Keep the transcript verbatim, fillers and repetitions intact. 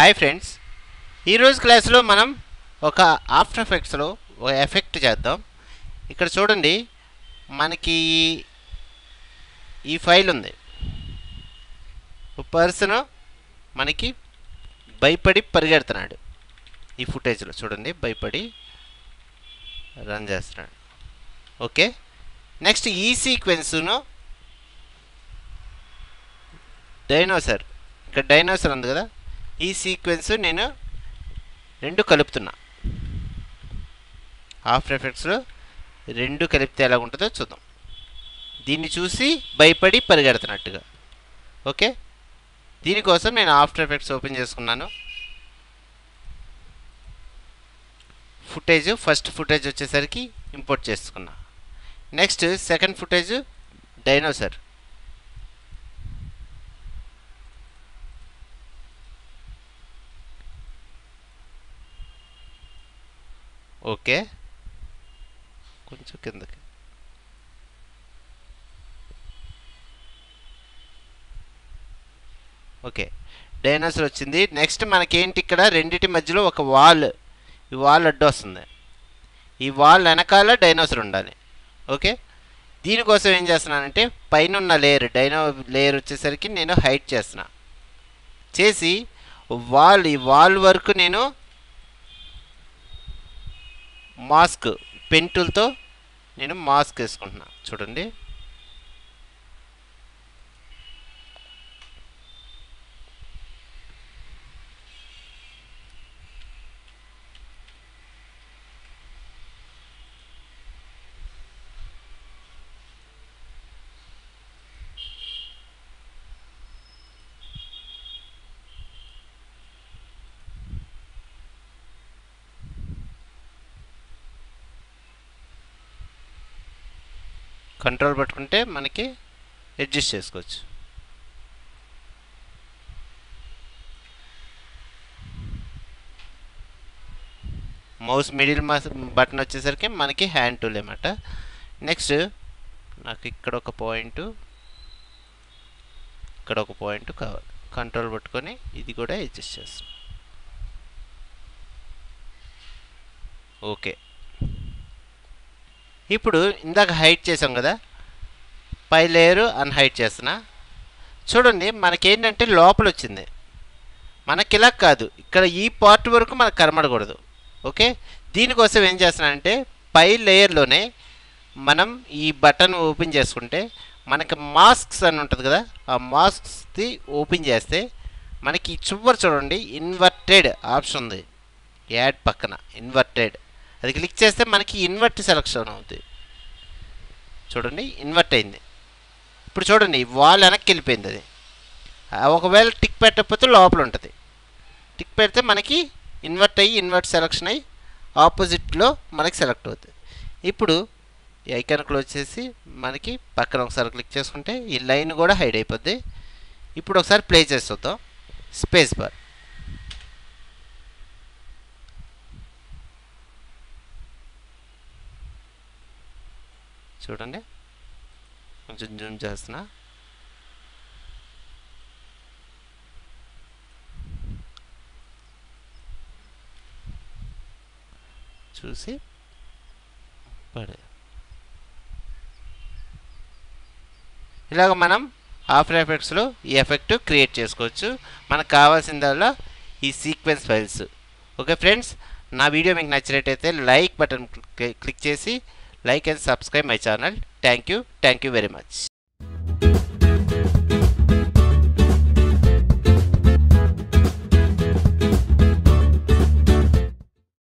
Hi friends ఈ రోజు class లో మనం ఒక ఆఫ్టర్ ఎఫెక్ట్స్ లో ఒక ఎఫెక్ట్ చేద్దాం ఇక్కడ చూడండి మనకి ఈ ఫైల్ ఉంది ఒక పర్సన్ మనకి భయపడి పరిగెడుతున్నాడు ఈ ఫుటేజ్ లో చూడండి భయపడి రన్ చేస్తున్నాడు ఓకే నెక్స్ట్ ఈ సీక్వెన్స్ ను డైనోసార్ ఇక్కడ డైనోసార్ ఉంది కదా ఈ సీక్వెన్స్ నేను రెండు కలుపుతున్నా ఆఫ్టర్ ఎఫెక్ట్స్ లో రెండు కలిపితే ఎలా ఉంటుందో చూద్దాం దీన్ని చూసి భయపడి పరిగెడుతున్నట్టుగా ఓకే దీని కోసం నేను ఆఫ్టర్ ఎఫెక్ట్స్ ఓపెన్ చేసుకున్నాను ఫుటేజ్ ఫస్ట్ ఫుటేజ్ వచ్చేసరికి ఇంపోర్ట్ చేసుకున్నా next second footage dinosaur okay కొంచెం కిందకి ఓకే డైనోసార్ వచ్చింది నెక్స్ట్ మనకేంటి ఇక్కడ రెండిటి మధ్యలో ఒక వాల్ ఈ వాల్ అడ్డు వస్తుంది ఈ వాల్ వెనకాల డైనోసార్ ఉండాలి ఓకే దీనికోసం ఏం చేస్తున్నానంటే పైన ఉన్న లేయర్ డైనో లేయర్ వచ్చేసరికి నేను హైడ్ చేస్తున్నా చేసి వాల్ ఈ వాల్ వరకు నేను మాస్క్ పెన్ టూల్తో నేను మాస్క్ వేసుకుంటున్నా చూడండి కంట్రోల్ పట్టుకుంటే మనకి అడ్జస్ట్ చేసుకోవచ్చు మౌస్ మిడిల్ మౌస్ బటన్ వచ్చేసరికి మనకి హ్యాండ్ టూల్ అన్నమాట నెక్స్ట్ నాకు ఇక్కడ ఒక పాయింట్ ఇక్కడ ఒక పాయింట్ కావాలి కంట్రోల్ పట్టుకొని ఇది కూడా అడ్జస్ట్ చేస్తాం ఓకే ఇప్పుడు ఇందాక హైడ్ చేసాం కదా పై లేయరు అన్ హైడ్ చేస్తున్నా చూడండి మనకేంటంటే లోపల వచ్చింది మనకి ఇలా కాదు ఇక్కడ ఈ పార్ట్ వరకు మనకు కనబడకూడదు ఓకే దీనికోసం ఏం చేస్తున్నానంటే పై లేయర్లోనే మనం ఈ బటన్ ఓపెన్ చేసుకుంటే మనకి మాస్క్స్ అని ఉంటుంది కదా ఆ మాస్క్స్ది ఓపెన్ చేస్తే మనకి చివరి చూడండి ఇన్వర్టెడ్ ఆప్షన్ ఉంది యాడ్ పక్కన ఇన్వర్టెడ్ అది క్లిక్ చేస్తే మనకి ఇన్వర్ట్ సెలక్షన్ అవుతుంది చూడండి ఇన్వర్ట్ అయింది ఇప్పుడు చూడండి వాల్ వెనక్కి వెళ్ళిపోయింది అది ఒకవేళ టిక్ పెట్టకపోతే లోపల ఉంటుంది టిక్ పెడితే మనకి ఇన్వర్ట్ అయ్యి ఇన్వర్ట్ సెలక్షన్ అయ్యి ఆపోజిట్లో మనకి సెలెక్ట్ అవుతుంది ఇప్పుడు ఈ ఐకాన్ క్లోజ్ చేసి మనకి పక్కన ఒకసారి క్లిక్ చేసుకుంటే ఈ లైన్ కూడా హైడ్ అయిపోద్ది ఇప్పుడు ఒకసారి ప్లే చేస్తుందాం స్పేస్ బార్ చూడండి కొంచెం జూమ్ చేస్తున్నా చూసి పడే ఇలాగ మనం ఆఫ్టర్ ఎఫెక్ట్స్లో ఈ ఎఫెక్ట్ క్రియేట్ చేసుకోవచ్చు మనకు కావాల్సిందల్లా ఈ సీక్వెన్స్ ఫైల్స్ ఓకే ఫ్రెండ్స్ నా వీడియో మీకు నచ్చినట్టయితే లైక్ బటన్ క్లిక్ చేసి Like and subscribe my channel. Thank you. Thank you very much.